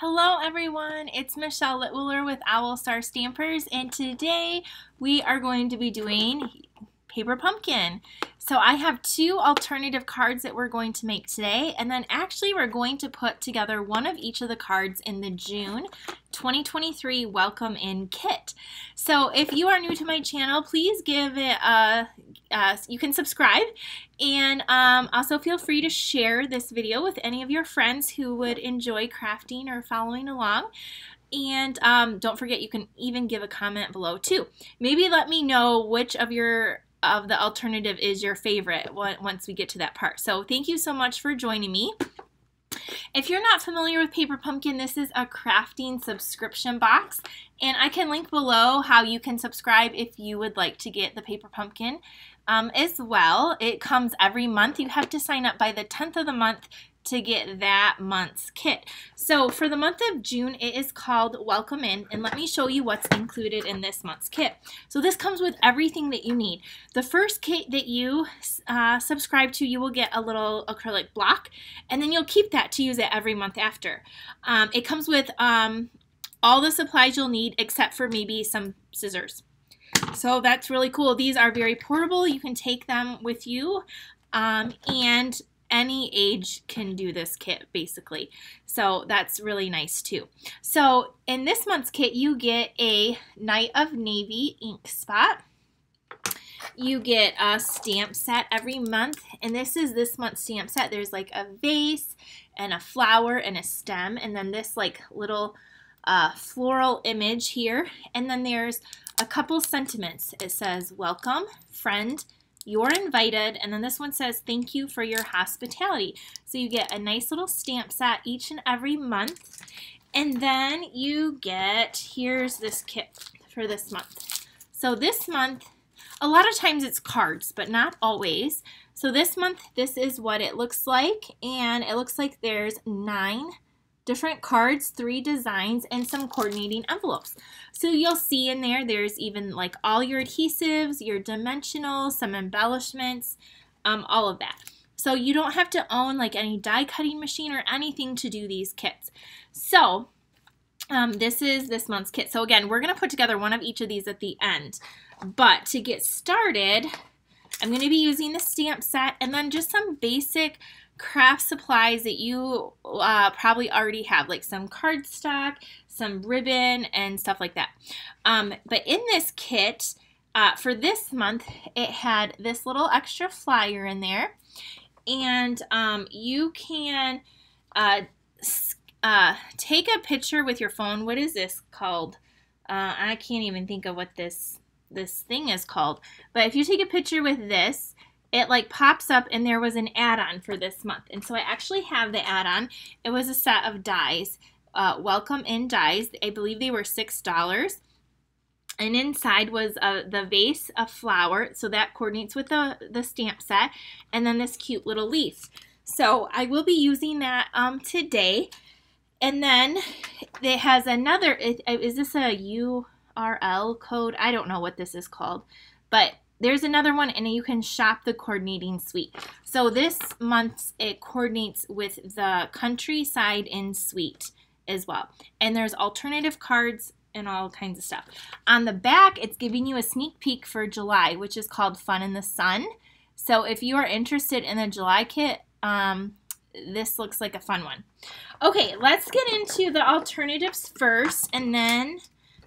Hello everyone, it's Michelle Litwiller with Owl Star Stampers, and today we are going to be doing Paper Pumpkin. So I have two alternative cards that we're going to make today, and then actually we're going to put together one of each of the cards in the June 2023 Welcome Inn kit. So if you are new to my channel, please give it a you can subscribe, and also feel free to share this video with any of your friends who would enjoy crafting or following along. And don't forget, you can even give a comment below too. Maybe let me know which of the alternative is your favorite once we get to that part. So thank you so much for joining me. If you're not familiar with Paper Pumpkin, this is a crafting subscription box, and I can link below how you can subscribe if you would like to get the Paper Pumpkin as well. It comes every month. You have to sign up by the 10th of the month to get that month's kit. So for the month of June, it is called Welcome Inn, and let me show you what's included in this month's kit. So this comes with everything that you need. The first kit that you subscribe to, you will get a little acrylic block, and then you'll keep that to use it every month after. It comes with all the supplies you'll need except for maybe some scissors. So that's really cool. These are very portable. You can take them with you, and any age can do this kit, basically. So that's really nice too. So in this month's kit, you get a Night of Navy ink spot. You get a stamp set every month, and this is this month's stamp set. There's like a vase and a flower and a stem, and then this like little floral image here, and then there's a couple sentiments. It says, "Welcome, friend, you're invited," and then this one says, "Thank you for your hospitality." So you get a nice little stamp set each and every month. And then you get, here's this kit for this month. So this month, a lot of times it's cards, but not always. So this month, this is what it looks like, and it looks like there's 9 different cards, 3 designs, and some coordinating envelopes. So you'll see in there, there's even like all your adhesives, your dimensionals, some embellishments, all of that. So you don't have to own like any die cutting machine or anything to do these kits. So this is this month's kit. So again, we're going to put together one of each of these at the end. But to get started, I'm going to be using the stamp set and then just some basic craft supplies that you probably already have, like some cardstock, some ribbon, and stuff like that. But in this kit, for this month, it had this little extra flyer in there, and you can take a picture with your phone. What is this called? I can't even think of what this thing is called. But if you take a picture with this, it like pops up, and there was an add-on for this month. And so I actually have the add-on. It was a set of dies, Welcome Inn dies. I believe they were $6. And inside was the vase, a flower, so that coordinates with the stamp set, and then this cute little leaf. So I will be using that today. And then it has another, is this a URL code? I don't know what this is called, but there's another one, and you can shop the coordinating suite. So this month, it coordinates with the Countryside Inn suite as well. And there's alternative cards and all kinds of stuff. On the back, it's giving you a sneak peek for July, which is called Fun in the Sun. So if you are interested in the July kit, this looks like a fun one. Okay, let's get into the alternatives first, and then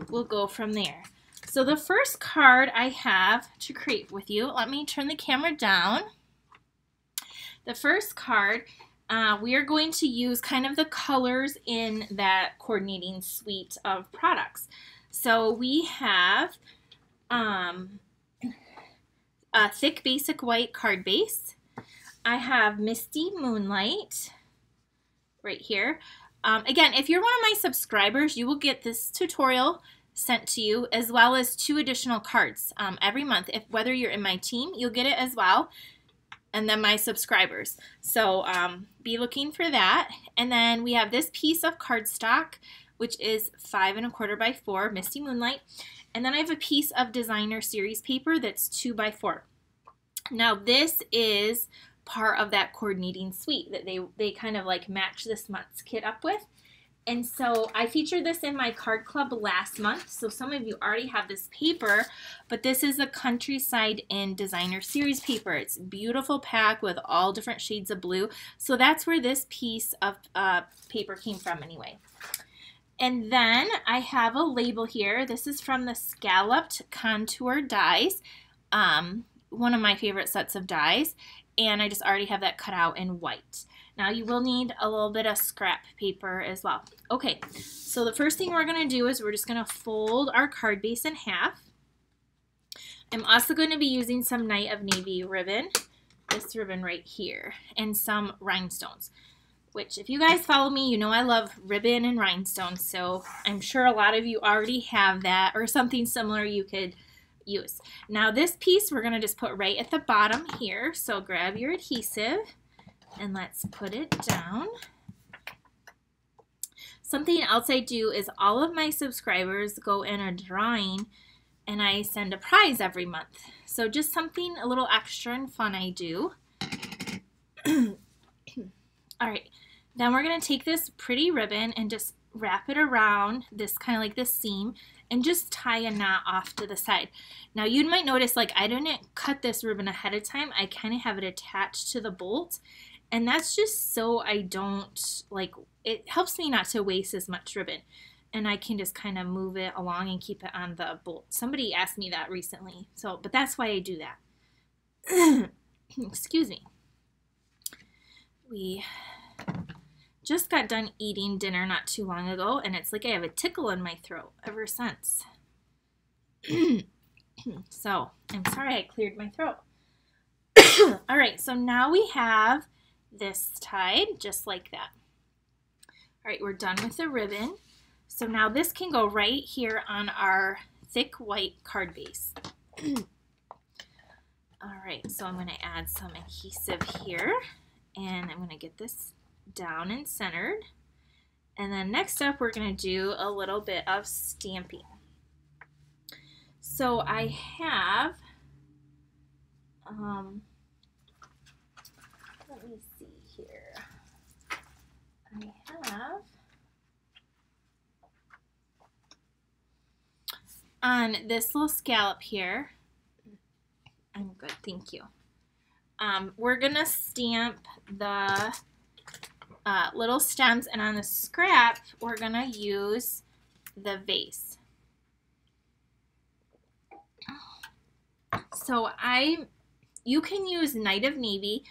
we'll go from there. So the first card I have to create with you, let me turn the camera down. The first card, we are going to use kind of the colors in that coordinating suite of products. So we have a thick basic white card base. I have Misty Moonlight right here. Again, if you're one of my subscribers, you will get this tutorial sent to you, as well as 2 additional cards every month. Whether you're in my team, you'll get it as well, and then my subscribers. So be looking for that. And then we have this piece of cardstock, which is 5 1/4 by 4, Misty Moonlight. And then I have a piece of designer series paper that's 2 by 4. Now this is part of that coordinating suite that they kind of like match this month's kit up with. And so I featured this in my card club last month, so some of you already have this paper, but this is the Countryside Inn Designer Series paper. It's a beautiful pack with all different shades of blue, so that's where this piece of paper came from anyway. And then I have a label here. This is from the Scalloped Contour Dies, one of my favorite sets of dies, and I just already have that cut out in white. Now you will need a little bit of scrap paper as well. Okay, so the first thing we're going to do is we're just going to fold our card base in half. I'm also going to be using some Night of Navy ribbon, this ribbon right here, and some rhinestones, which if you guys follow me, you know I love ribbon and rhinestones, so I'm sure a lot of you already have that or something similar you could use. Now this piece we're going to just put right at the bottom here, so grab your adhesive. And let's put it down. Something else I do is all of my subscribers go in a drawing and I send a prize every month. So just something a little extra and fun I do. All right, then we're gonna take this pretty ribbon and just wrap it around this kind of like this seam and just tie a knot off to the side. Now you might notice like I didn't cut this ribbon ahead of time. I kind of have it attached to the bolt. And that's just so I don't, like, it helps me not to waste as much ribbon. And I can just kind of move it along and keep it on the bolt. Somebody asked me that recently, so, but that's why I do that. Excuse me. We just got done eating dinner not too long ago, and it's like I have a tickle in my throat ever since. So, I'm sorry I cleared my throat. All right, so now we have this tied just like that. All right, we're done with the ribbon. So now this can go right here on our thick white card base. All right, so I'm going to add some adhesive here and I'm going to get this down and centered. And then next up we're going to do a little bit of stamping. So I have let me see here. I have on this little scallop here. I'm good, thank you. We're gonna stamp the little stems, and on the scrap, we're gonna use the vase. So you can use Night of Navy.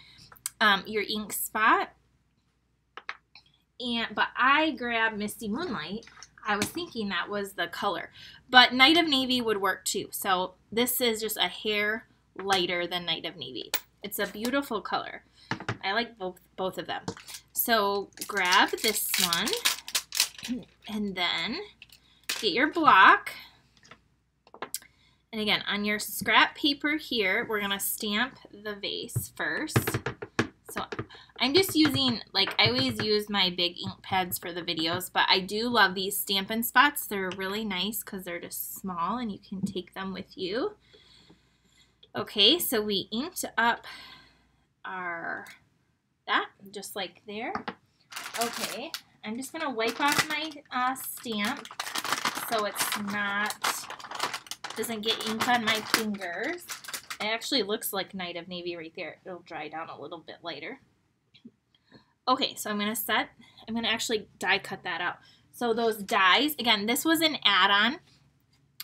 Your ink spot, but I grabbed Misty Moonlight. I was thinking that was the color, but Night of Navy would work too. So this is just a hair lighter than Night of Navy. It's a beautiful color. I like both of them. So grab this one and then get your block. And again, on your scrap paper here, we're gonna stamp the vase first. So I'm just using, like I always use my big ink pads for the videos, but I do love these Stampin' Spots. They're really nice because they're just small and you can take them with you. Okay, so we inked up our, that, just like there. Okay, I'm just going to wipe off my stamp so it's not, doesn't get ink on my fingers. It actually looks like Night of Navy right there. It'll dry down a little bit later. Okay, so I'm going to actually die cut that out. So those dies, again, this was an add-on.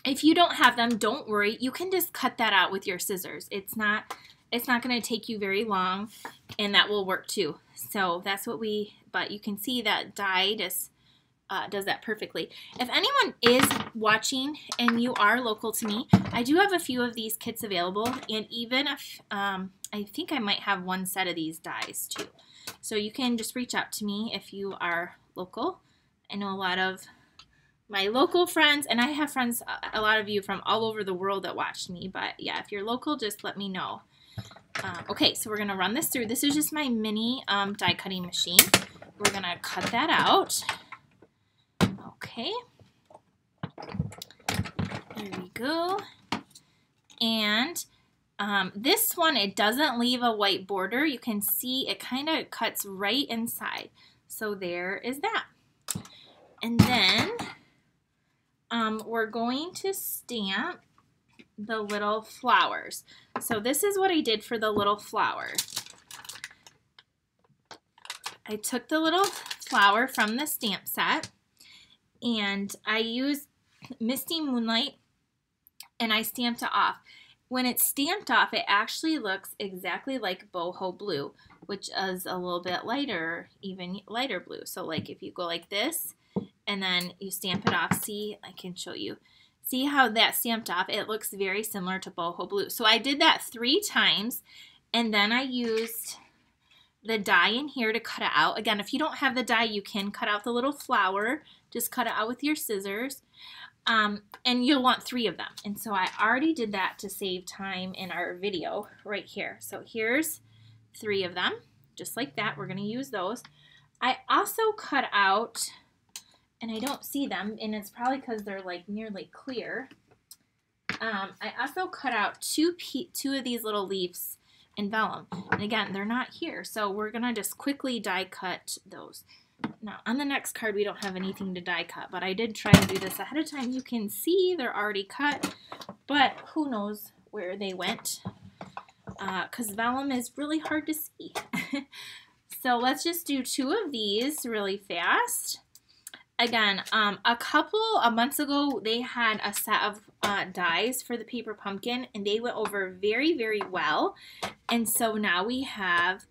If you don't have them, don't worry. You can just cut that out with your scissors. It's not going to take you very long, and that will work too. So that's what we, but you can see that die just does that perfectly. If anyone is watching and you are local to me, I do have a few of these kits available, and even if I think I might have one set of these dies too. So you can just reach out to me if you are local. I know a lot of my local friends, and I have friends, a lot of you from all over the world that watch me, but yeah, if you're local, just let me know. Okay, so we're going to run this through. This is just my mini die cutting machine. We're going to cut that out. Okay, there we go, and this one, it doesn't leave a white border. You can see it kind of cuts right inside, so there is that. And then we're going to stamp the little flowers. So this is what I did for the little flower. I took the little flower from the stamp set and I used Misty Moonlight and I stamped it off. When it's stamped off, it actually looks exactly like Boho Blue, which is a little bit lighter, even lighter blue. So like if you go like this and then you stamp it off, see, I can show you. See how that's stamped off? It looks very similar to Boho Blue. So I did that 3 times, and then I used the die in here to cut it out. Again, if you don't have the die, you can cut out the little flower. Just cut it out with your scissors. And you'll want 3 of them. And so I already did that to save time in our video right here. So here's 3 of them, just like that. We're going to use those. I also cut out... and I don't see them, and it's probably because they're like nearly clear. I also cut out two of these little leaves in vellum. And again, they're not here, so we're gonna just quickly die cut those. Now, on the next card, we don't have anything to die cut, but I did try to do this ahead of time. You can see they're already cut, but who knows where they went, because vellum is really hard to see. So let's just do 2 of these really fast. Again, a couple of months ago, they had a set of dies for the Paper Pumpkin, and they went over very, very well. And so now we have,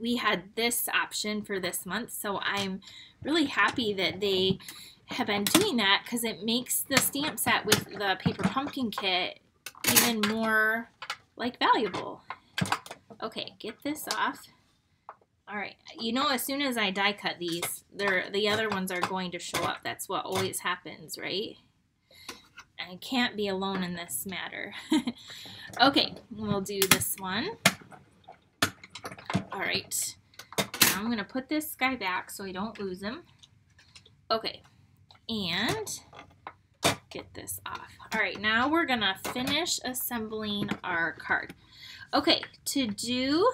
we had this option for this month. So I'm really happy that they have been doing that because it makes the stamp set with the Paper Pumpkin kit even more, like, valuable. Okay, get this off. All right, you know, as soon as I die cut these, the other ones are going to show up. That's what always happens, right? I can't be alone in this matter. Okay, we'll do this one. All right, now I'm going to put this guy back so I don't lose him. Okay, and get this off. All right, now we're going to finish assembling our card. Okay, to do...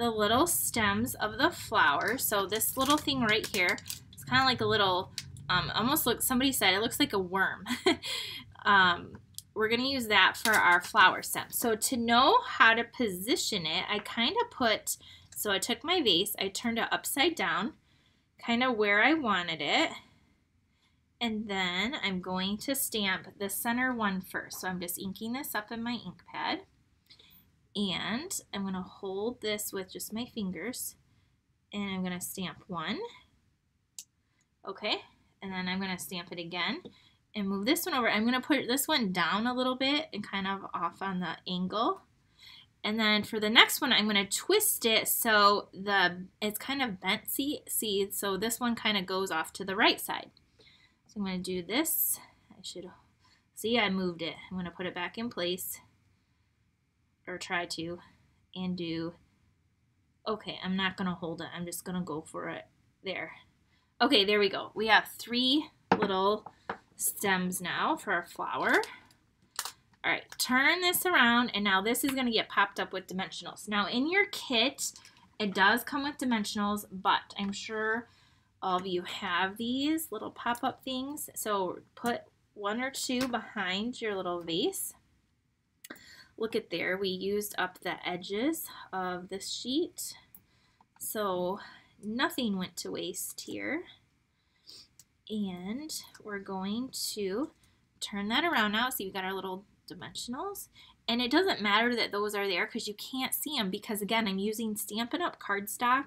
the little stems of the flower. So this little thing right here, it's kind of like a little, almost looks, somebody said it looks like a worm. We're gonna use that for our flower stem. So to know how to position it, I kind of put, so I took my vase, I turned it upside down, kind of where I wanted it. And then I'm going to stamp the center one first. So I'm just inking this up in my ink pad. And I'm going to hold this with just my fingers, and I'm going to stamp 1. Okay, and then I'm going to stamp it again and move this one over. I'm going to put this one down a little bit and kind of off on the angle. And then for the next one, I'm going to twist it so it's kind of bent seed, so this one kind of goes off to the right side. So I'm going to do this. I should see I moved it. I'm going to put it back in place. Or try to, and do, okay, I'm not gonna hold it, I'm just gonna go for it there. Okay, there we go. We have 3 little stems now for our flower. All right, turn this around, and now this is gonna get popped up with dimensionals. Now in your kit, it does come with dimensionals, but I'm sure all of you have these little pop-up things, so put 1 or 2 behind your little vase. Look at there, we used up the edges of this sheet, so nothing went to waste here. And we're going to turn that around now. So you've got our little dimensionals, and it doesn't matter that those are there because you can't see them because, again, I'm using Stampin' Up! Cardstock,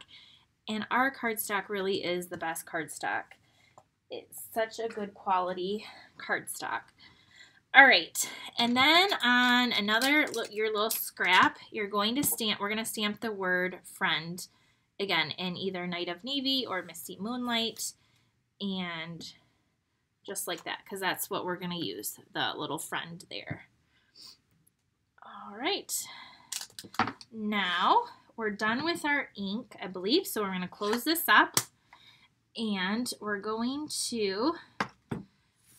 and our cardstock really is the best cardstock. It's such a good quality cardstock. All right, and then on another, your little scrap, you're going to stamp, we're going to stamp the word friend, again, in either Night of Navy or Misty Moonlight, and just like that, because that's what we're going to use, the little friend there. All right, now we're done with our ink, I believe, so we're going to close this up, and we're going to...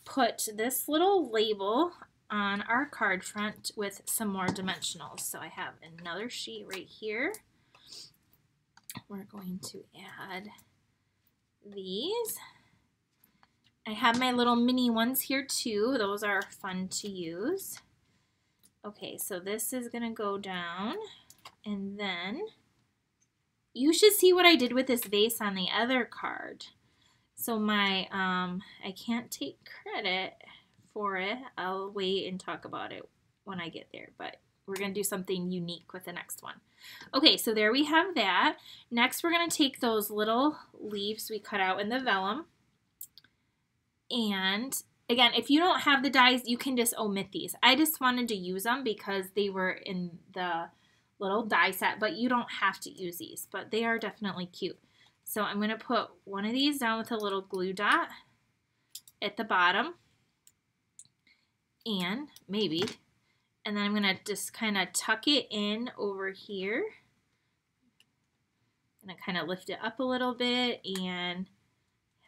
put this little label on our card front with some more dimensionals. So I have another sheet right here. We're going to add these. I have my little mini ones here too. Those are fun to use. Okay, so this is gonna go down, and then you should see what I did with this vase on the other card. So my, I can't take credit for it. I'll wait and talk about it when I get there, but we're gonna do something unique with the next one. Okay, so there we have that. Next, we're gonna take those little leaves we cut out in the vellum. And again, if you don't have the dies, you can just omit these. I just wanted to use them because they were in the little die set, but you don't have to use these, but they are definitely cute. So I'm gonna put one of these down with a little glue dot at the bottom, and maybe, and then I'm gonna just kind of tuck it in over here. I'm gonna kind of lift it up a little bit and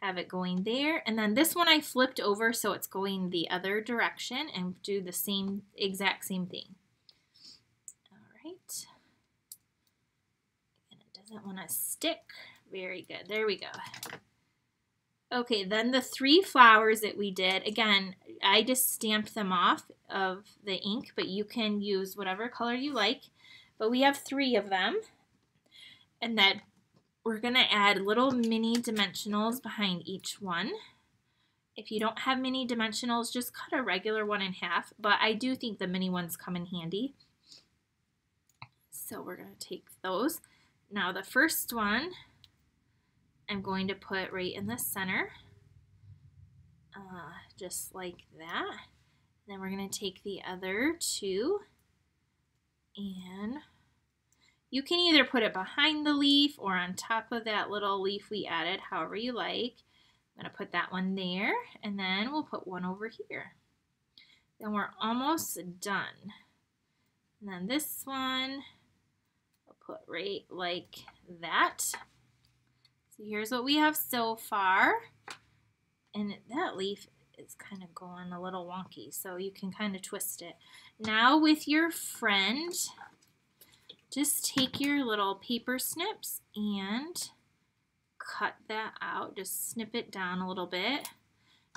have it going there. And then this one I flipped over so it's going the other direction, and do the same exact same thing. All right. And it doesn't want to stick. Very good. There we go. Okay, then the three flowers that we did, again, I just stamped them off of the ink, but you can use whatever color you like. But we have three of them, and that we're going to add little mini dimensionals behind each one. If you don't have mini dimensionals, just cut a regular one in half, but I do think the mini ones come in handy. So we're going to take those. Now the first one I'm going to put right in the center, just like that. Then we're going to take the other two, and you can either put it behind the leaf or on top of that little leaf we added, however you like. I'm going to put that one there, and then we'll put one over here. Then we're almost done. And then this one I'll put right like that. So here's what we have so far. And that leaf is kind of going a little wonky, so you can kind of twist it. Now with your friend, just take your little paper snips and cut that out. Just snip it down a little bit.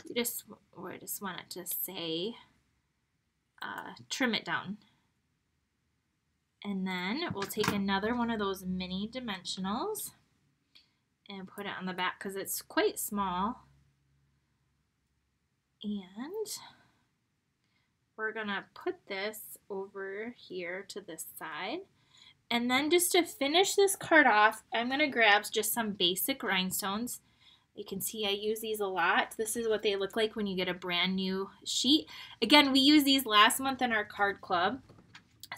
You just, or I just want it to say, trim it down. And then we'll take another one of those mini dimensionals and put it on the back because it's quite small. And we're gonna put this over here to this side. And then just to finish this card off, I'm going to grab just some basic rhinestones. You can see I use these a lot. This is what they look like when you get a brand new sheet. Again, we used these last month in our card club,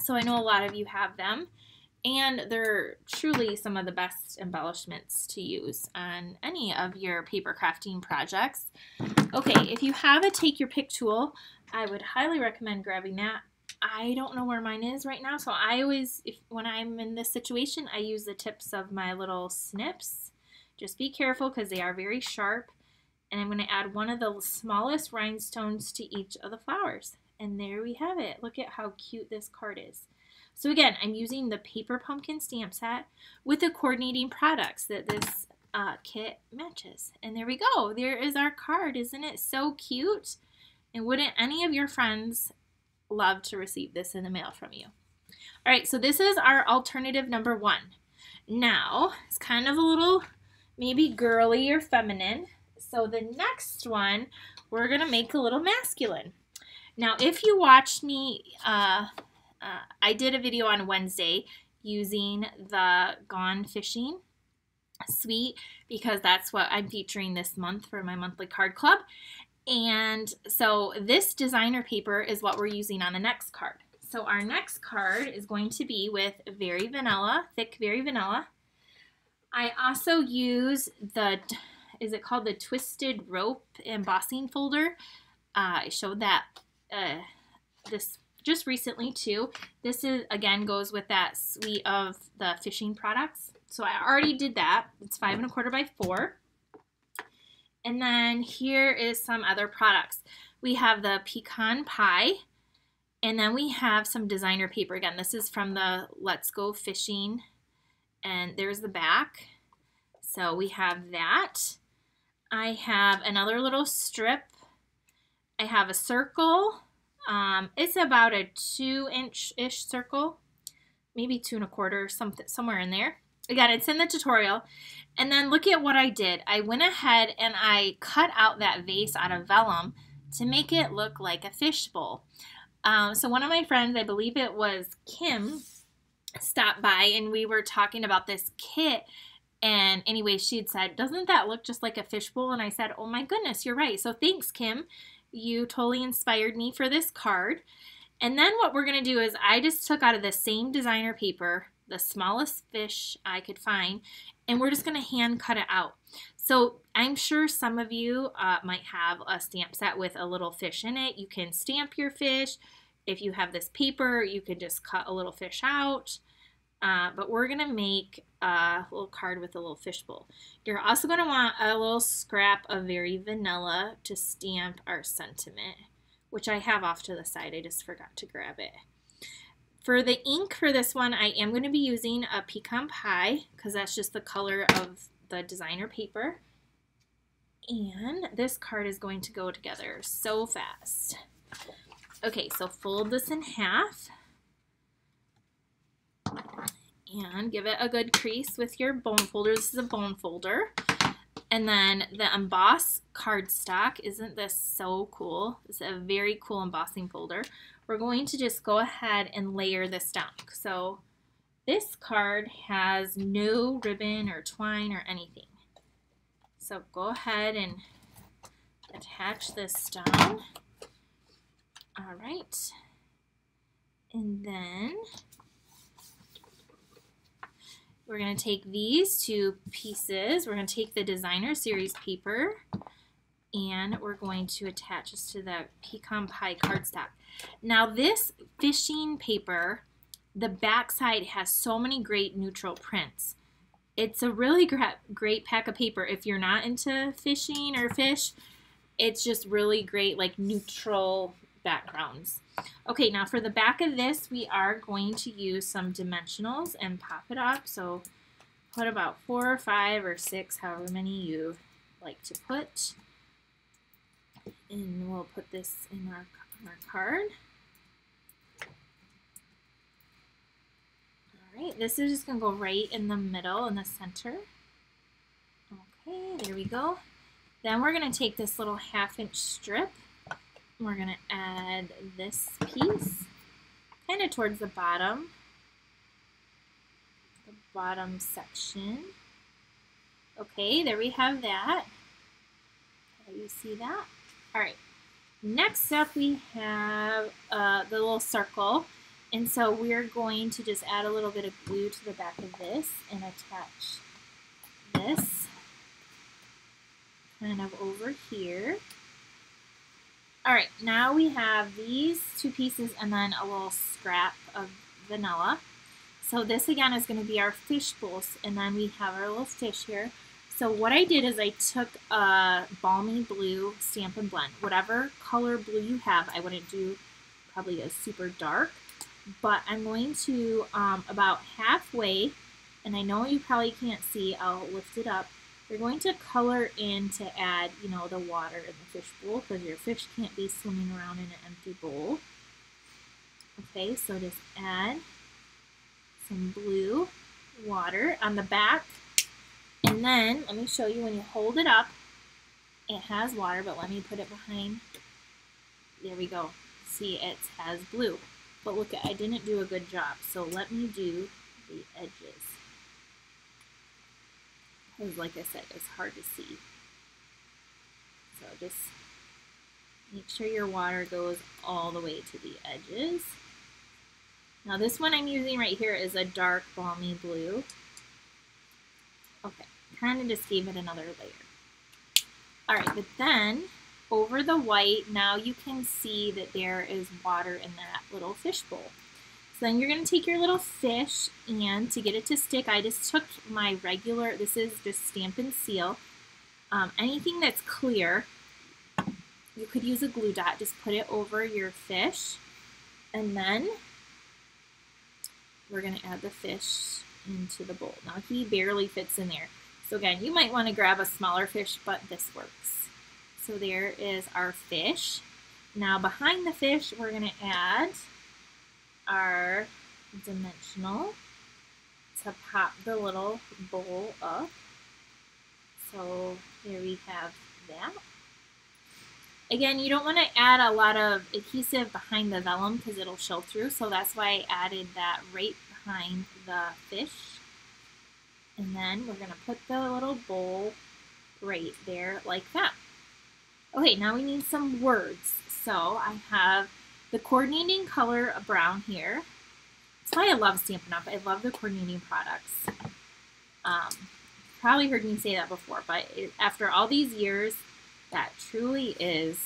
so I know a lot of you have them. And they're truly some of the best embellishments to use on any of your paper crafting projects. Okay, if you have a Take Your Pick tool, I would highly recommend grabbing that. I don't know where mine is right now, so I always, when I'm in this situation, I use the tips of my little snips. Just be careful because they are very sharp. And I'm going to add one of the smallest rhinestones to each of the flowers. And there we have it. Look at how cute this card is. So again, I'm using the Paper Pumpkin stamp set with the coordinating products that this kit matches. And there we go. There is our card. Isn't it so cute? And wouldn't any of your friends love to receive this in the mail from you? All right, so this is our alternative number one. Now, it's kind of a little maybe girly or feminine. So the next one, we're going to make a little masculine. Now, if you watched me, I did a video on Wednesday using the Gone Fishing suite because that's what I'm featuring this month for my monthly card club. And so this designer paper is what we're using on the next card. So our next card is going to be with Very Vanilla, thick Very Vanilla. I also use the, is it called the Twisted Rope Embossing Folder? I showed that this just recently too. This is, again, goes with that suite of the fishing products. So I already did that. It's 5 1/4 by 4. And then here is some other products. We have the Pecan Pie, and then we have some designer paper. Again, this is from the Let's Go Fishing, and there's the back. So we have that. I have another little strip. I have a circle. It's about a 2-inch-ish circle, maybe 2 1/4, something somewhere in there. Again, it's in the tutorial. And then look at what I did. I went ahead and I cut out that vase out of vellum to make it look like a fishbowl. So one of my friends, I believe it was Kim, stopped by and we were talking about this kit. And anyway, she'd said, doesn't that look just like a fishbowl? And I said, oh my goodness, you're right. So thanks, Kim. You totally inspired me for this card. And then what we're going to do is I just took out of the same designer paper the smallest fish I could find, and we're just going to hand cut it out. So I'm sure some of you might have a stamp set with a little fish in it. You can stamp your fish. If you have this paper, you can just cut a little fish out. But we're going to make a little card with a little fishbowl. You're also going to want a little scrap of Very Vanilla to stamp our sentiment, which I have off to the side. I just forgot to grab it. For the ink for this one, I am going to be using a Pecan Pie because that's just the color of the designer paper. And this card is going to go together so fast. Okay, so fold this in half. And give it a good crease with your bone folder. This is a bone folder. And then the emboss cardstock. Isn't this so cool? It's a very cool embossing folder. We're going to just go ahead and layer this down. So this card has no ribbon or twine or anything. So go ahead and attach this down. All right. And then we're going to take these two pieces. We're going to take the designer series paper and we're going to attach this to the Pecan Pie cardstock. Now this fishing paper, the backside has so many great neutral prints. It's a really great pack of paper. If you're not into fishing or fish, it's just really great like neutral backgrounds. Okay, now for the back of this, we are going to use some dimensionals and pop it up. So put about 4 or 5 or 6, however many you like to put. And we'll put this in our card. All right, this is just going to go right in the middle, in the center. Okay, there we go. Then we're going to take this little 1/2-inch strip. We're going to add this piece kind of towards the bottom section. Okay, there we have that. You see that? All right. Next up, we have the little circle. And so we're going to just add a little bit of glue to the back of this and attach this kind of over here. All right, now we have these two pieces and then a little scrap of vanilla. So this again is going to be our fish bowls, and then we have our little fish here. So what I did is I took a Balmy Blue Stamp and Blend. Whatever color blue you have, I wouldn't do probably a super dark, but I'm going to about halfway, and I know you probably can't see, I'll lift it up. You're going to color in to add, you know, the water in the fish bowl because your fish can't be swimming around in an empty bowl. Okay, so just add some blue water on the back. And then, let me show you when you hold it up, it has water, but let me put it behind. There we go. See, it has blue. But look, I didn't do a good job, so let me do the edges. Like I said, it's hard to see. So just make sure your water goes all the way to the edges. Now this one I'm using right here is a dark Balmy Blue. Okay, kind of just gave it another layer. All right, but then over the white, now you can see that there is water in that little fish bowl. So then you're going to take your little fish, and to get it to stick, I just took my regular, this is just Stampin' Seal. Anything that's clear, you could use a glue dot, just put it over your fish, and then we're going to add the fish into the bowl. Now he barely fits in there, So again, you might want to grab a smaller fish, but this works. So there is our fish. Now behind the fish, we're going to add our dimensional to pop the little bowl up. So here we have that. Again, you don't want to add a lot of adhesive behind the vellum because it'll show through, so that's why I added that right behind the fish. And then we're going to put the little bowl right there like that. Okay, now we need some words. So I have the coordinating color brown here. That's why I love Stampin' Up! I love the coordinating products. Probably heard me say that before, but after all these years, that truly is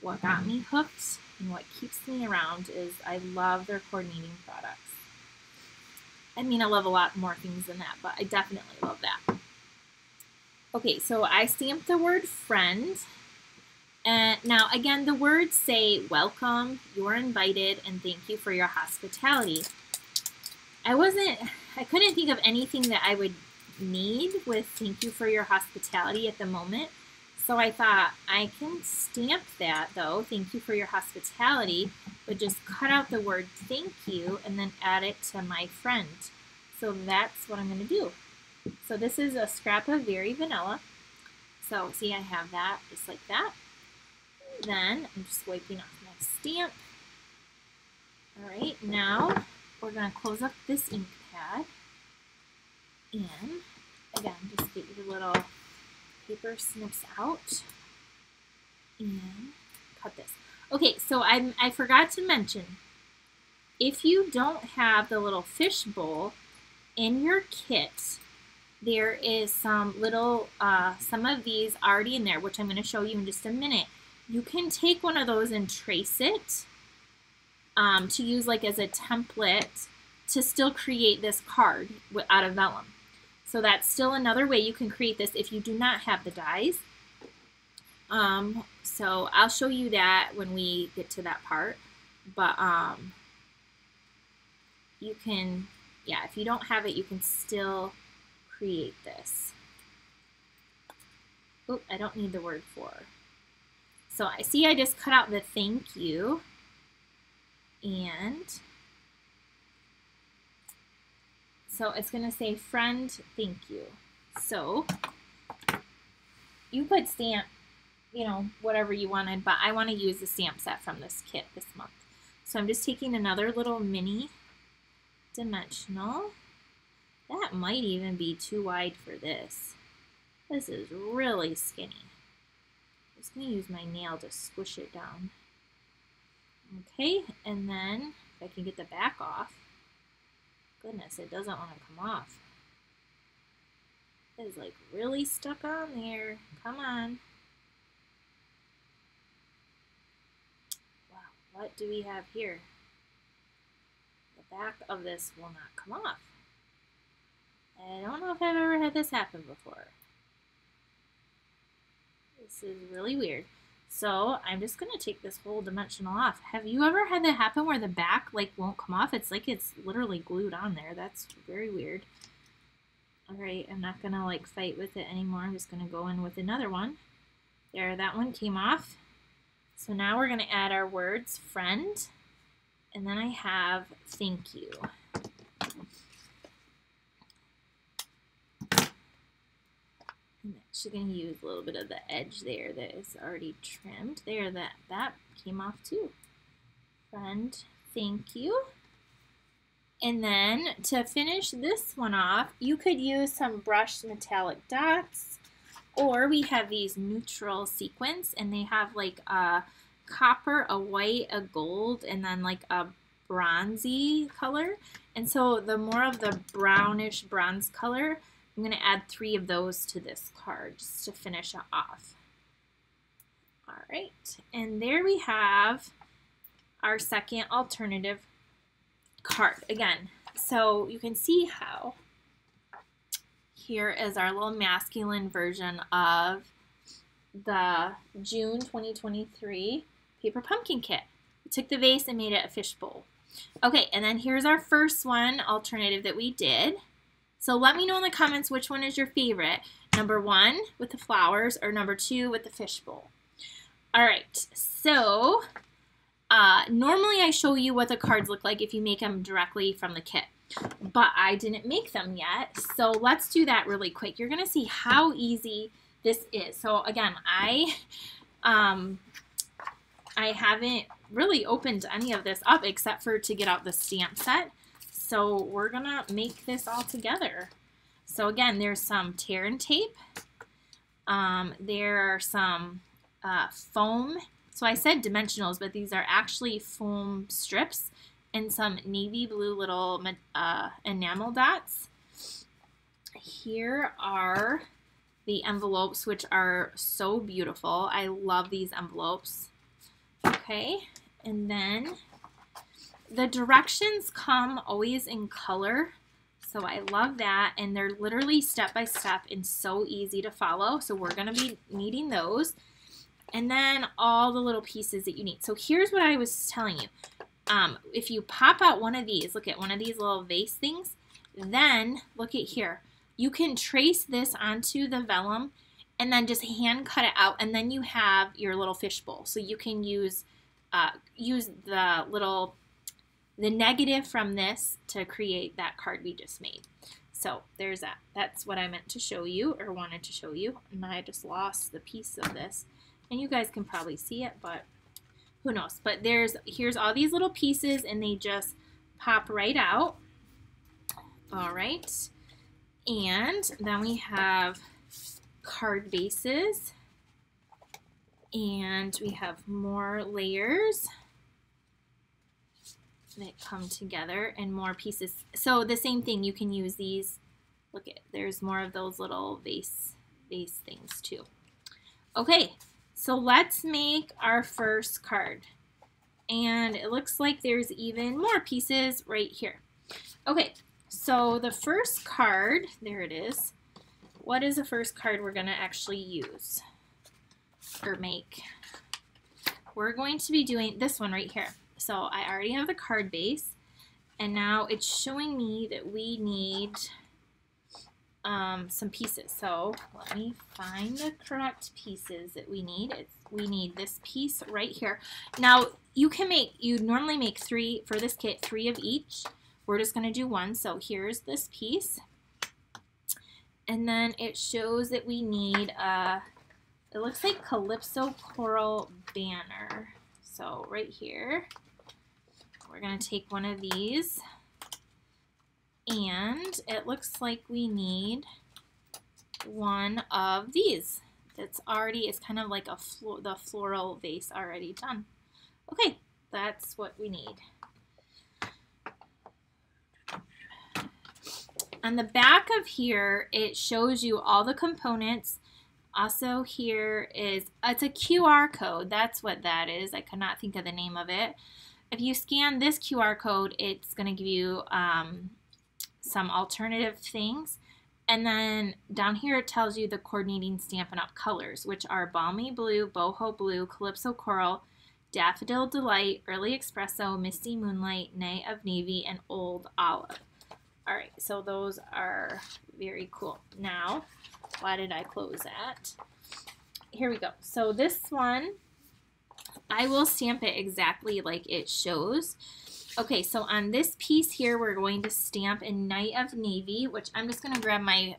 what got me hooked and what keeps me around is I love their coordinating products. I mean, I love a lot more things than that, but I definitely love that. Okay, so I stamped the word friend. And now, again, the words say welcome, you're invited, and thank you for your hospitality. I couldn't think of anything that I would need with thank you for your hospitality at the moment. So I thought, I can stamp that though, thank you for your hospitality, but just cut out the word thank you and then add it to my friend. So that's what I'm going to do. So this is a scrap of Very Vanilla. So see, I have that just like that. Then I'm just wiping off my stamp. All right, now we're going to close up this ink pad. And again, just get your little paper snips out and cut this. Okay, so I forgot to mention, if you don't have the little fish bowl in your kit, there is some little, some of these already in there, which I'm going to show you in just a minute. You can take one of those and trace it to use like as a template to still create this card out of vellum. So that's still another way you can create this if you do not have the dies. So I'll show you that when we get to that part. But you can, yeah, if you don't have it, you can still create this. Oh, I don't need the word for. So I see I just cut out the thank you. And so it's going to say friend, thank you. So you could stamp, you know, whatever you wanted, but I want to use the stamp set from this kit this month. So I'm just taking another little mini dimensional. That might even be too wide for this. This is really skinny. I'm just going to use my nail to squish it down. Okay, and then if I can get the back off. Goodness, it doesn't want to come off. It is like really stuck on there. Come on. Wow, what do we have here? The back of this will not come off. I don't know if I've ever had this happen before. This is really weird. So I'm just going to take this whole dimensional off. Have you ever had that happen where the back like won't come off? It's like it's literally glued on there. That's very weird. All right, I'm not going to like fight with it anymore. I'm just going to go in with another one. There, that one came off. So now we're going to add our words, friend, and then I have thank you. I'm actually going to use a little bit of the edge there that is already trimmed. There, that came off too. Friend, thank you. And then to finish this one off, you could use some brushed metallic dots, or we have these neutral sequins, and they have like a copper, a white, a gold, and then like a bronzy color. And so the more of the brownish bronze color, I'm going to add 3 of those to this card just to finish it off. All right, and there we have our second alternative card. Again, so you can see how here is our little masculine version of the June 2023 Paper Pumpkin Kit. We took the vase and made it a fishbowl. Okay, and then here's our first one alternative that we did. So let me know in the comments which one is your favorite. Number one with the flowers or number two with the fishbowl. All right, so normally I show you what the cards look like if you make them directly from the kit, but I didn't make them yet. So let's do that really quick. You're gonna see how easy this is. So again, I haven't really opened any of this up except for to get out the stamp set. So we're gonna make this all together. So again, there's some tear and tape. There are some foam. So I said dimensionals, but these are actually foam strips and some navy blue little enamel dots. Here are the envelopes, which are so beautiful. I love these envelopes. Okay, and then the directions come always in color. So I love that, and they're literally step by step and so easy to follow. So we're gonna be needing those. And then all the little pieces that you need. So here's what I was telling you. If you pop out one of these, look at one of these little vase things, then look at here. You can trace this onto the vellum and then just hand cut it out, and then you have your little fishbowl. So you can use the little, the negative from this to create that card we just made. So there's that. That's what I meant to show you or wanted to show you, and I just lost the piece of this. And you guys can probably see it, but who knows. But here's all these little pieces, and they just pop right out. All right. And then we have card bases. And we have more layers that come together and more pieces. So the same thing, you can use these. Look at, there's more of those little vase things too. Okay. So let's make our first card. And it looks like there's even more pieces right here. Okay, so the first card, there it is. What is the first card we're gonna actually use or make? We're going to be doing this one right here. So I already have the card base, and now it's showing me that we need some pieces. So let me find the correct pieces that we need. We need this piece right here. Now you can make, you normally make three, for this kit, three of each. We're just gonna do one. So here's this piece. And then it shows that we need it looks like Calypso Coral banner. So right here, we're gonna take one of these. And it looks like we need one of these. That's already, it's kind of like a the floral vase already done. Okay, that's what we need. On the back of here, it shows you all the components. Also here is, it's a QR code. That's what that is. I could not think of the name of it. If you scan this QR code, it's gonna give you some alternative things, and then down here it tells you the coordinating Stampin' Up! Colors, which are Balmy Blue, Boho Blue, Calypso Coral, Daffodil Delight, Early Espresso, Misty Moonlight, Night of Navy, and Old Olive. All right, so those are very cool. Now, why did I close that? Here we go. So this one, I will stamp it exactly like it shows. Okay, so on this piece here, we're going to stamp in Night of Navy, which I'm just gonna grab my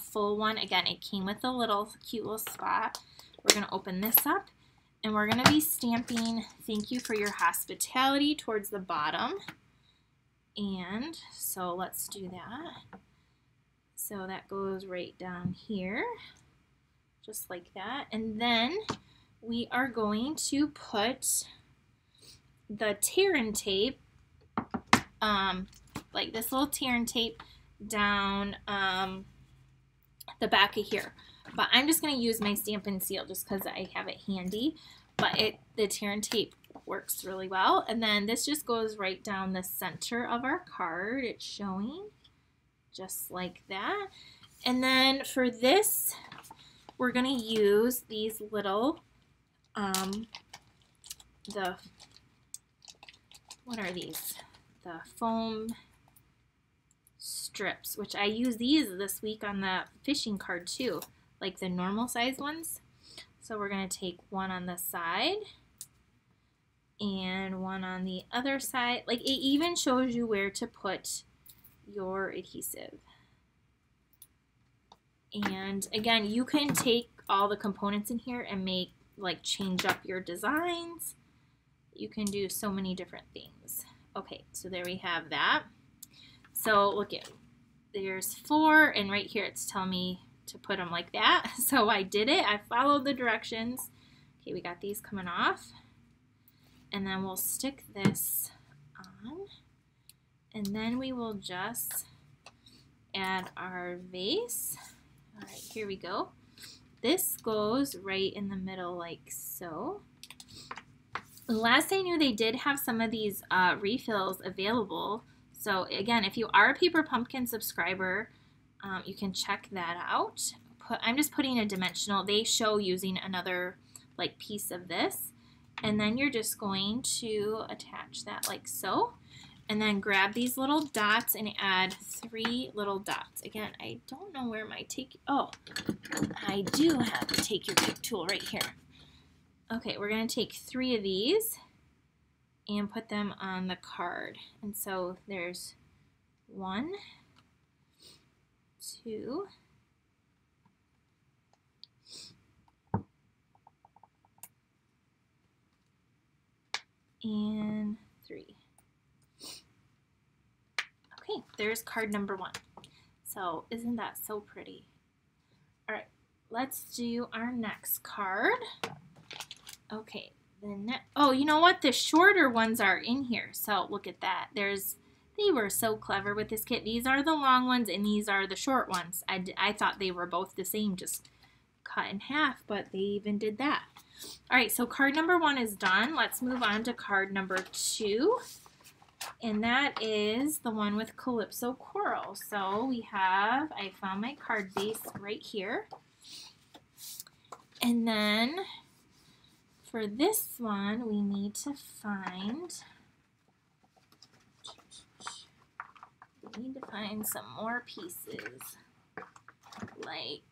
full one. Again, it came with a little cute little spot. We're gonna open this up, and we're gonna be stamping Thank You for Your Hospitality towards the bottom. And so let's do that. So that goes right down here, just like that. And then we are going to put the tear and tape, like this little tear and tape down the back of here. But I'm just gonna use my Stampin' Seal just because I have it handy. But the tear and tape works really well. And then this just goes right down the center of our card. It's showing just like that. And then for this, we're gonna use these little, what are these? The foam strips, which I use these this week on the fishing card too, like the normal size ones. So we're going to take one on the side and one on the other side. Like, it even shows you where to put your adhesive. And again, you can take all the components in here and make, like, change up your designs. You can do so many different things. Okay, so there we have that. So look at, there's four, and right here it's telling me to put them like that. So I did it, I followed the directions. Okay, we got these coming off. And then we'll stick this on. And then we will just add our vase. All right, here we go. This goes right in the middle like so. Last I knew, they did have some of these refills available. So again, if you are a Paper Pumpkin subscriber, you can check that out. I'm just putting a dimensional. They show using another like piece of this. And then you're just going to attach that like so. And then grab these little dots and add three little dots. Again, I don't know where my take, oh, I do have the Take Your Pick tool right here. Okay, we're gonna take three of these and put them on the card. And so there's one, two, and three. Okay, there's card number one. So isn't that so pretty? All right, let's do our next card. Okay, the next, oh, you know what? The shorter ones are in here. So look at that. There's, they were so clever with this kit. These are the long ones and these are the short ones. I thought they were both the same, just cut in half, but they even did that. All right, so card number one is done. Let's move on to card number two. And that is the one with Calypso Coral. So we have, I found my card base right here. And then for this one, we need to find some more pieces, like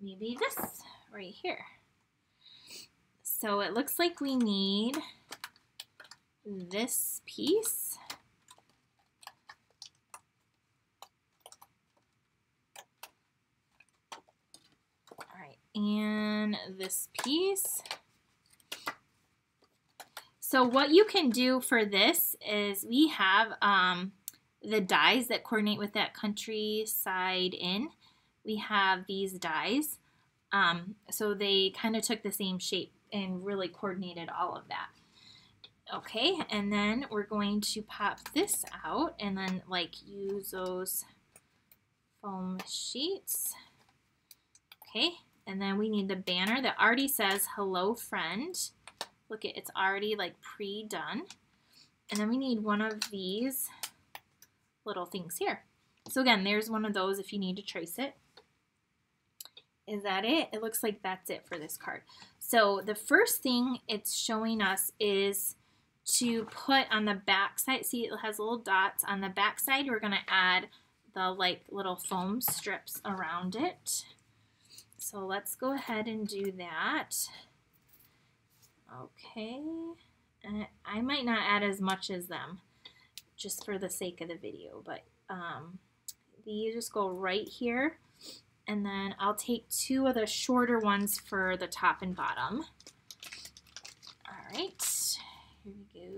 maybe this right here. So it looks like we need this piece, all right, and this piece. So what you can do for this is we have the dies that coordinate with that Countryside Inn. We have these dies, so they kind of took the same shape and really coordinated all of that. Okay, and then we're going to pop this out and then like use those foam sheets. Okay, and then we need the banner that already says hello friend. Look at, it's already like pre-done. And then we need one of these little things here. So again, there's one of those if you need to trace it. Is that it? It looks like that's it for this card. So the first thing it's showing us is to put on the back side. See, it has little dots on the back side. We're gonna add the like little foam strips around it. So let's go ahead and do that. Okay, and I might not add as much as them just for the sake of the video, but these just go right here. And then I'll take two of the shorter ones for the top and bottom. All right, here we go.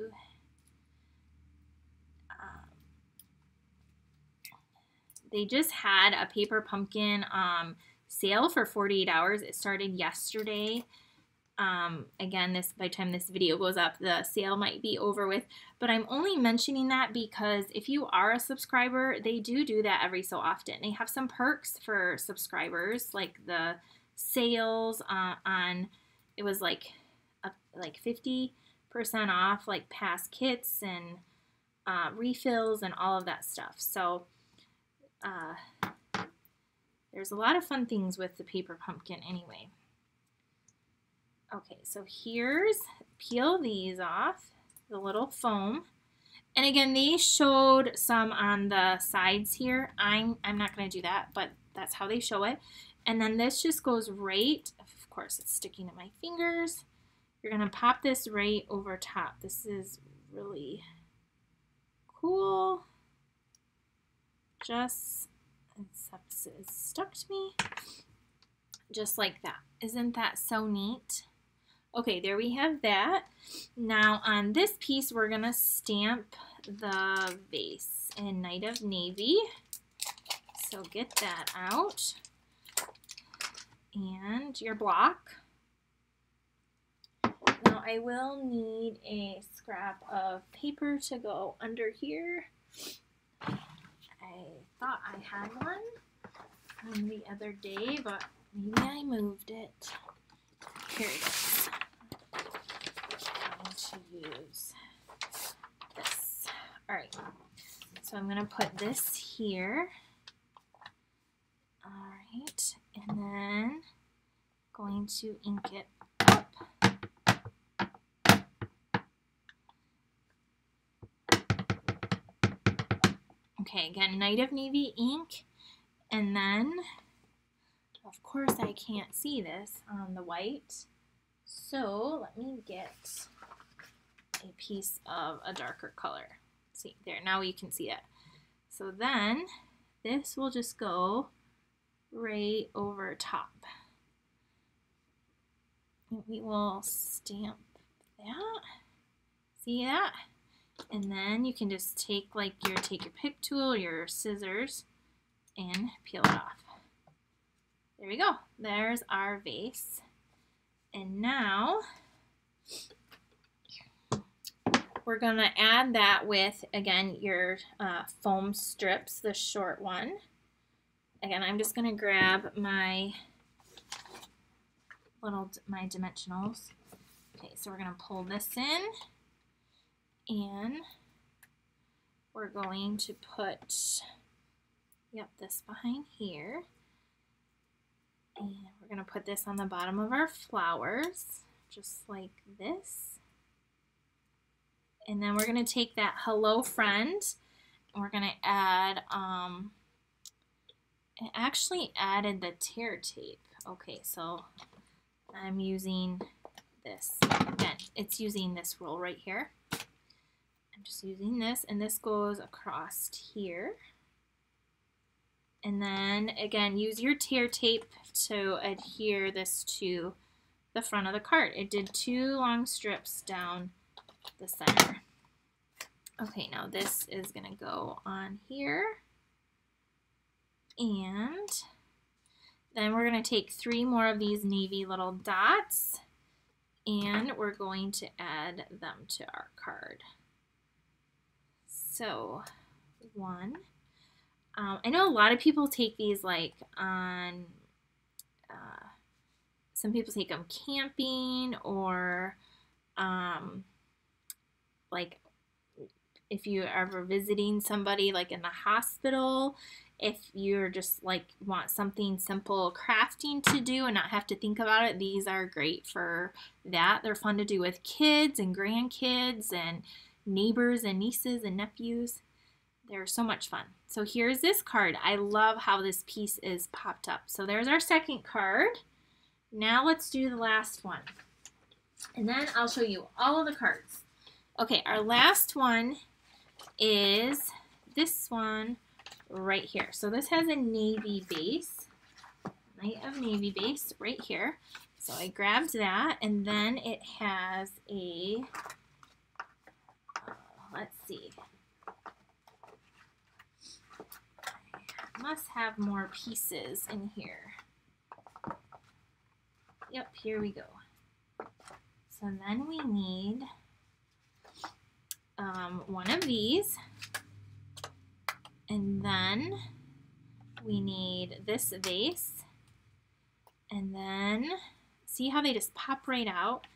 They just had a Paper Pumpkin sale for 48 hours. It started yesterday. Again, this, by the time this video goes up, the sale might be over with. But I'm only mentioning that because if you are a subscriber, they do that every so often. They have some perks for subscribers, like the sales on, it was like 50% off like past kits and refills and all of that stuff. So there's a lot of fun things with the Paper Pumpkin anyway. Okay, so here's, peel these off, the little foam, And again, they showed some on the sides here. I'm not going to do that, but that's how they show it. And then this just goes right, of course it's sticking to my fingers. You're going to pop this right over top. This is really cool. Just, it's stuck to me. Just like that. Isn't that so neat? Okay, there we have that. Now on this piece, we're gonna stamp the vase in Night of Navy. So get that out. And your block. Now I will need a scrap of paper to go under here. I thought I had one the other day, but maybe I moved it. Here it is. To use this. All right, so I'm gonna put this here. All right, and then going to ink it up. Okay, again, Night of Navy ink, and then of course I can't see this on the white, so let me get a piece of a darker color. See there, now you can see it. So then this will just go right over top. And we will stamp that. See that? And then you can just take like your Take Your Pick tool, your scissors, and peel it off. There we go. There's our vase. And now we're going to add that with, again, your foam strips, the short one. Again, I'm just going to grab my little, my dimensionals. Okay, so we're going to pull this in, and we're going to put, yep, this behind here. And we're going to put this on the bottom of our flowers, just like this. And then we're going to take that Hello Friend, and we're going to add, it actually added the tear tape. Okay, so I'm using this. Again, it's using this roll right here. I'm just using this, and this goes across here. And then, again, use your tear tape to adhere this to the front of the card. It did two long strips down the center. Okay, now this is going to go on here, and then we're going to take three more of these navy little dots, and we're going to add them to our card. So one, I know a lot of people take these like on, some people take them camping, or like if you're ever visiting somebody like in the hospital, if you're just like want something simple crafting to do and not have to think about it, these are great for that. They're fun to do with kids and grandkids and neighbors and nieces and nephews. They're so much fun. So here's this card. I love how this piece is popped up. So there's our second card. Now let's do the last one. And then I'll show you all of the cards. Okay, our last one is this one right here. So this has a navy base, Night of Navy base right here. So I grabbed that, and then it has a, let's see. I must have more pieces in here. Yep, here we go. So then we need one of these, and then we need this vase, and then see how they just pop right out.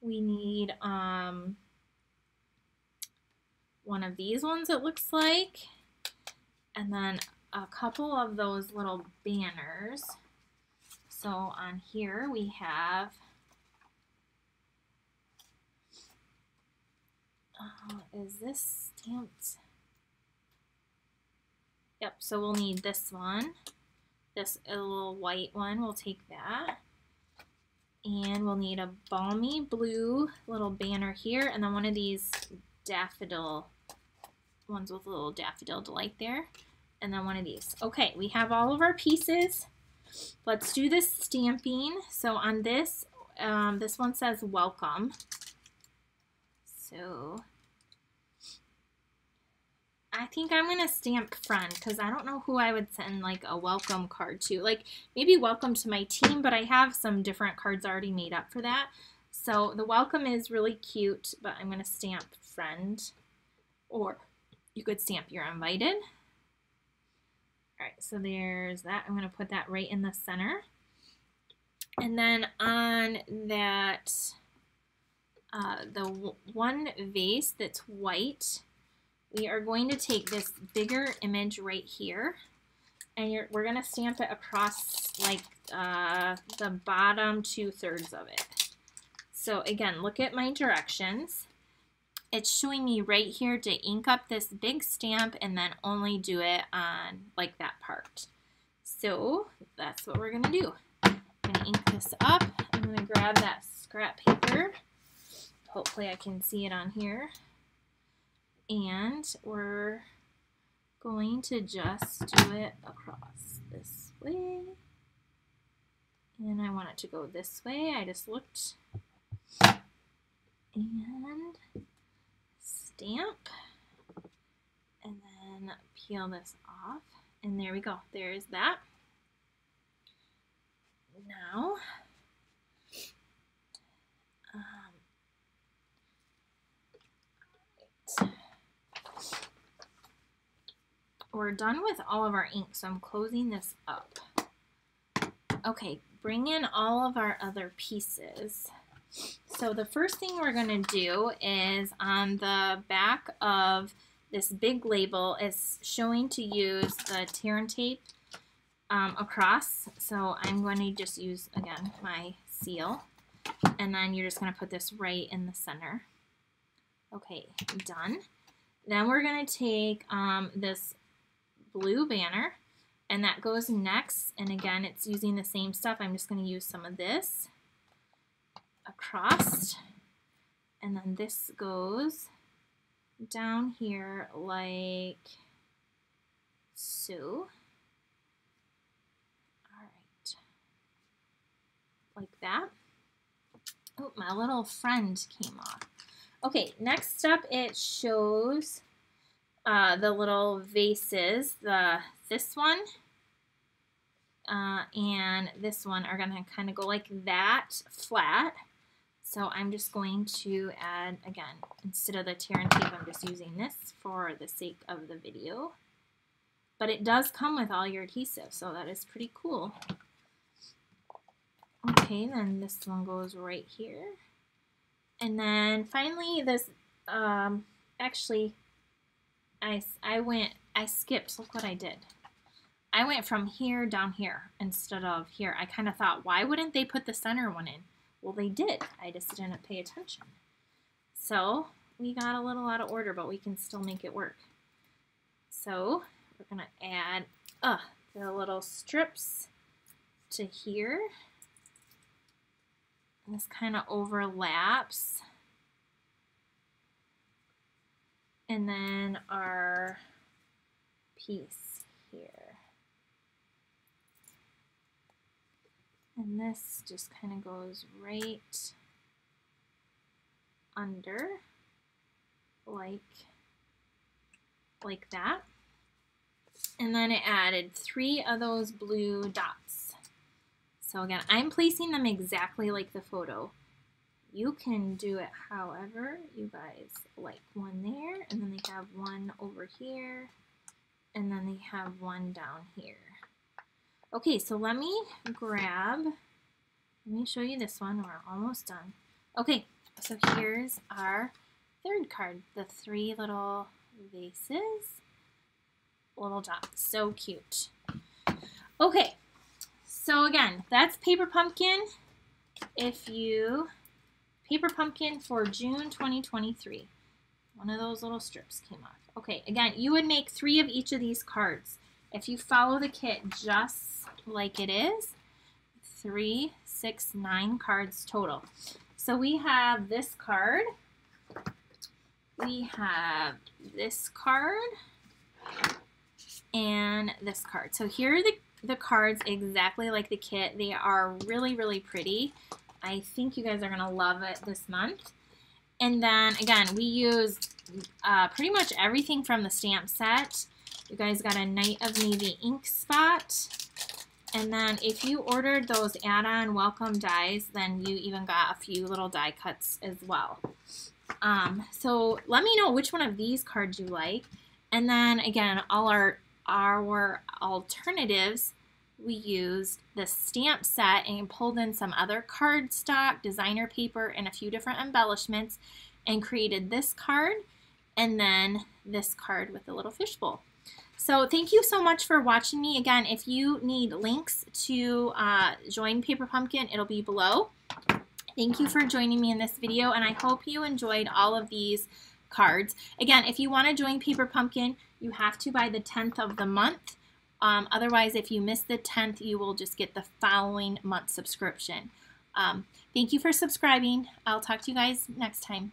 We need one of these ones, it looks like, and then a couple of those little banners. So on here we have Is this stamped? Yep, so we'll need this one. This little white one, we'll take that. And we'll need a balmy blue little banner here, and then one of these daffodil ones with a little Daffodil Delight there, and then one of these. Okay, we have all of our pieces. Let's do this stamping. So on this, this one says welcome. So I think I'm going to stamp friend because I don't know who I would send like a welcome card to. Like maybe welcome to my team, but I have some different cards already made up for that. So the welcome is really cute, but I'm going to stamp friend, or you could stamp you're invited. All right, so there's that. I'm going to put that right in the center. And then on that, the one vase that's white, we are going to take this bigger image right here, and we're going to stamp it across like the bottom 2/3 of it. So again, look at my directions. It's showing me right here to ink up this big stamp and then only do it on like that part. So that's what we're going to do. I'm going to ink this up. I'm going to grab that scrap paper. Hopefully I can see it on here. And we're going to just do it across this way. And I want it to go this way. I just looked. And stamp. And then peel this off. And there we go. There's that. Now, we're done with all of our ink, so I'm closing this up. Okay, bring in all of our other pieces. So the first thing we're going to do is on the back of this big label is showing to use the tear and tape across. So I'm going to just use, again, my seal. And then you're just going to put this right in the center. Okay, done. Then we're going to take this blue banner, and that goes next, and again it's using the same stuff. I'm just going to use some of this across, and then this goes down here like so. Alright, like that. Oh, my little friend came off. Okay, next up it shows the little vases, this one and this one are going to kind of go like that, flat. So I'm just going to add, again, instead of the tear and tape, I'm just using this for the sake of the video. But it does come with all your adhesive, so that is pretty cool. Okay, then this one goes right here. And then finally this, actually, I skipped, look what I did. I went from here down here instead of here. I kind of thought, why wouldn't they put the center one in? Well, they did. I just didn't pay attention. So we got a little out of order, but we can still make it work. So we're going to add the little strips to here. And this kind of overlaps. And then our piece here. And this just kind of goes right under, like that. And then it added 3 of those blue dots. So again, I'm placing them exactly like the photo. You can do it however you guys like. One there, and then they have one over here, and then they have one down here. Okay, so let me show you this one. We're almost done. Okay, so here's our 3rd card, the 3 little vases, little dots, so cute. Okay, so again, that's Paper Pumpkin. Paper Pumpkin for June 2023. One of those little strips came off. Okay, again, you would make 3 of each of these cards. If you follow the kit just like it is, 3, 6, 9 cards total. So we have this card. We have this card and this card. So here are the cards exactly like the kit. They are really, really pretty. I think you guys are going to love it this month. And then, again, we used pretty much everything from the stamp set. You guys got a Night of Navy ink spot. And then if you ordered those add-on welcome dies, then you even got a few little die cuts as well. So let me know which one of these cards you like. And then, again, all our alternatives, we used the stamp set and pulled in some other cardstock, designer paper, and a few different embellishments and created this card and then this card with the little fishbowl. So thank you so much for watching me. Again, if you need links to join Paper Pumpkin, it'll be below. Thank you for joining me in this video, and I hope you enjoyed all of these cards. Again, if you want to join Paper Pumpkin, you have to by the 10th of the month. Otherwise, if you miss the 10th, you will just get the following month's subscription. Thank you for subscribing. I'll talk to you guys next time.